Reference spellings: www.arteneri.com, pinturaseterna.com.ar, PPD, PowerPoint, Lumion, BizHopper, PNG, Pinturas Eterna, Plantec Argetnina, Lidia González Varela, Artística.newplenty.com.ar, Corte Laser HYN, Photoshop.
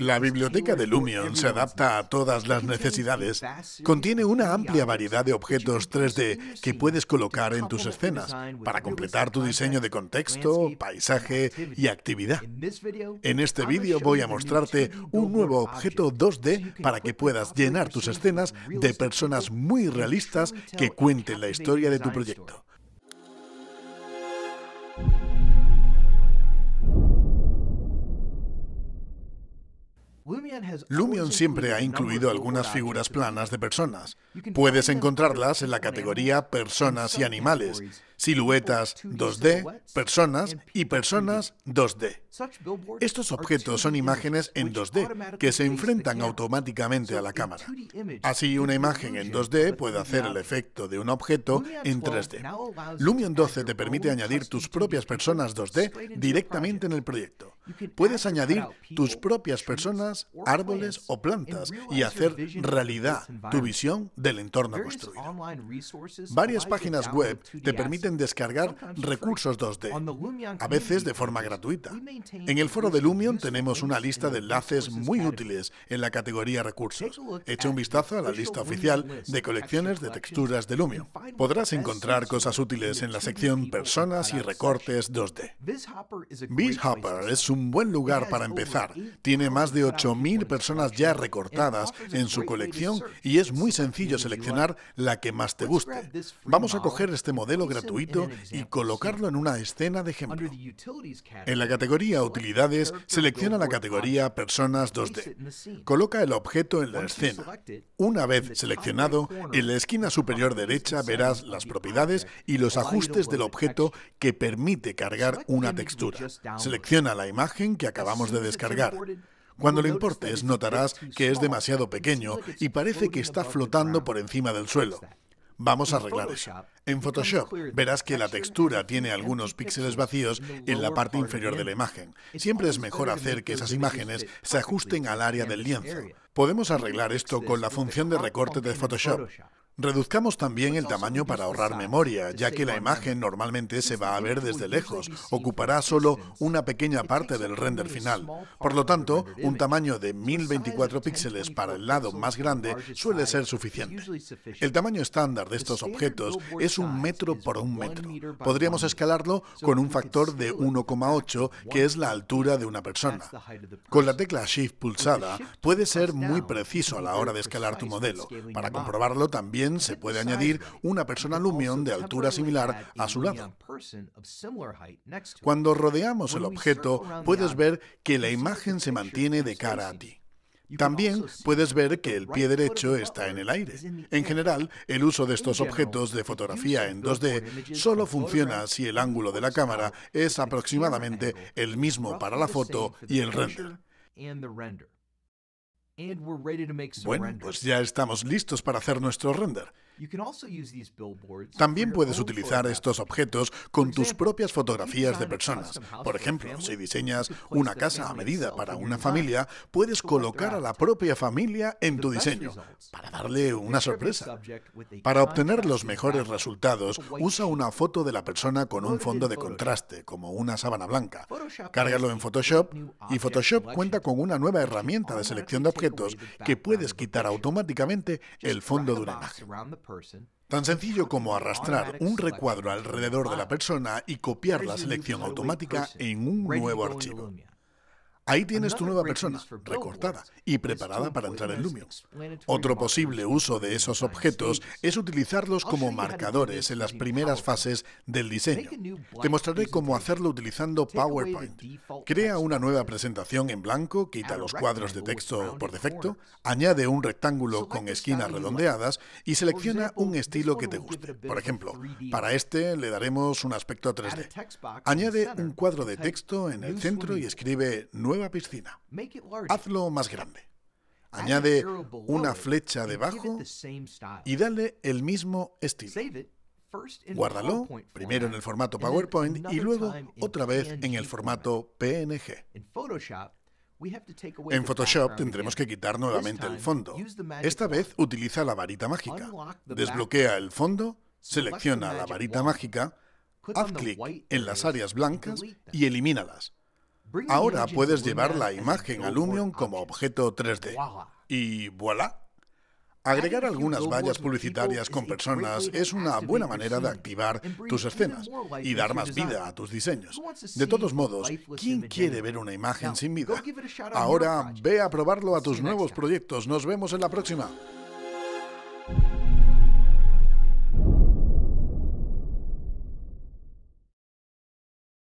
La biblioteca de Lumion se adapta a todas las necesidades. Contiene una amplia variedad de objetos 3D que puedes colocar en tus escenas para completar tu diseño de contexto, paisaje y actividad. En este vídeo voy a mostrarte un nuevo objeto 2D para que puedas llenar tus escenas de personas muy realistas que cuenten la historia de tu proyecto. Lumion siempre ha incluido algunas figuras planas de personas. Puedes encontrarlas en la categoría Personas y Animales, Siluetas 2D, Personas y Personas 2D. Estos objetos son imágenes en 2D que se enfrentan automáticamente a la cámara. Así, una imagen en 2D puede hacer el efecto de un objeto en 3D. Lumion 12 te permite añadir tus propias personas 2D directamente en el proyecto. Puedes añadir tus propias personas, árboles o plantas y hacer realidad tu visión del entorno construido. Varias páginas web te permiten descargar recursos 2D, a veces de forma gratuita. En el foro de Lumion tenemos una lista de enlaces muy útiles en la categoría Recursos. Echa un vistazo a la lista oficial de colecciones de texturas de Lumion. Podrás encontrar cosas útiles en la sección Personas y Recortes 2D. BizHopper es un buen lugar para empezar. Tiene más de 8.000 personas ya recortadas en su colección y es muy sencillo seleccionar la que más te guste. Vamos a coger este modelo gratuito y colocarlo en una escena de ejemplo. En la categoría Utilidades, selecciona la categoría Personas 2D. Coloca el objeto en la escena. Una vez seleccionado, en la esquina superior derecha verás las propiedades y los ajustes del objeto que permite cargar una textura. Selecciona la imagen que acabamos de descargar. Cuando lo importes, notarás que es demasiado pequeño y parece que está flotando por encima del suelo. Vamos a arreglar eso. En Photoshop verás que la textura tiene algunos píxeles vacíos en la parte inferior de la imagen. Siempre es mejor hacer que esas imágenes se ajusten al área del lienzo. Podemos arreglar esto con la función de recorte de Photoshop. Reduzcamos también el tamaño para ahorrar memoria, ya que la imagen normalmente se va a ver desde lejos, ocupará solo una pequeña parte del render final. Por lo tanto, un tamaño de 1024 píxeles para el lado más grande suele ser suficiente. El tamaño estándar de estos objetos es 1 metro por 1 metro. Podríamos escalarlo con un factor de 1,8, que es la altura de una persona. Con la tecla Shift pulsada, puedes ser muy preciso a la hora de escalar tu modelo. Para comprobarlo, también se puede añadir una persona Lumion de altura similar a su lado. Cuando rodeamos el objeto, puedes ver que la imagen se mantiene de cara a ti. También puedes ver que el pie derecho está en el aire. En general, el uso de estos objetos de fotografía en 2D solo funciona si el ángulo de la cámara es aproximadamente el mismo para la foto y el render. Bueno, pues ya estamos listos para hacer nuestro render. También puedes utilizar estos objetos con tus propias fotografías de personas. Por ejemplo, si diseñas una casa a medida para una familia, puedes colocar a la propia familia en tu diseño, para darle una sorpresa. Para obtener los mejores resultados, usa una foto de la persona con un fondo de contraste, como una sábana blanca. Cárgalo en Photoshop, y Photoshop cuenta con una nueva herramienta de selección de objetos que puedes quitar automáticamente el fondo de una imagen. Tan sencillo como arrastrar un recuadro alrededor de la persona y copiar la selección automática en un nuevo archivo. Ahí tienes tu nueva persona, recortada y preparada para entrar en Lumion. Otro posible uso de esos objetos es utilizarlos como marcadores en las primeras fases del diseño. Te mostraré cómo hacerlo utilizando PowerPoint. Crea una nueva presentación en blanco, quita los cuadros de texto por defecto, añade un rectángulo con esquinas redondeadas y selecciona un estilo que te guste. Por ejemplo, para este le daremos un aspecto 3D. Añade un cuadro de texto en el centro y escribe Nueva piscina. Hazlo más grande. Añade una flecha debajo y dale el mismo estilo. Guárdalo, primero en el formato PowerPoint y luego otra vez en el formato PNG. En Photoshop tendremos que quitar nuevamente el fondo. Esta vez utiliza la varita mágica. Desbloquea el fondo, selecciona la varita mágica, haz clic en las áreas blancas y elimínalas. Ahora puedes llevar la imagen a Lumion como objeto 3D. Y voilà. Agregar algunas vallas publicitarias con personas es una buena manera de activar tus escenas y dar más vida a tus diseños. De todos modos, ¿quién quiere ver una imagen sin vida? Ahora ve a probarlo a tus nuevos proyectos. Nos vemos en la próxima.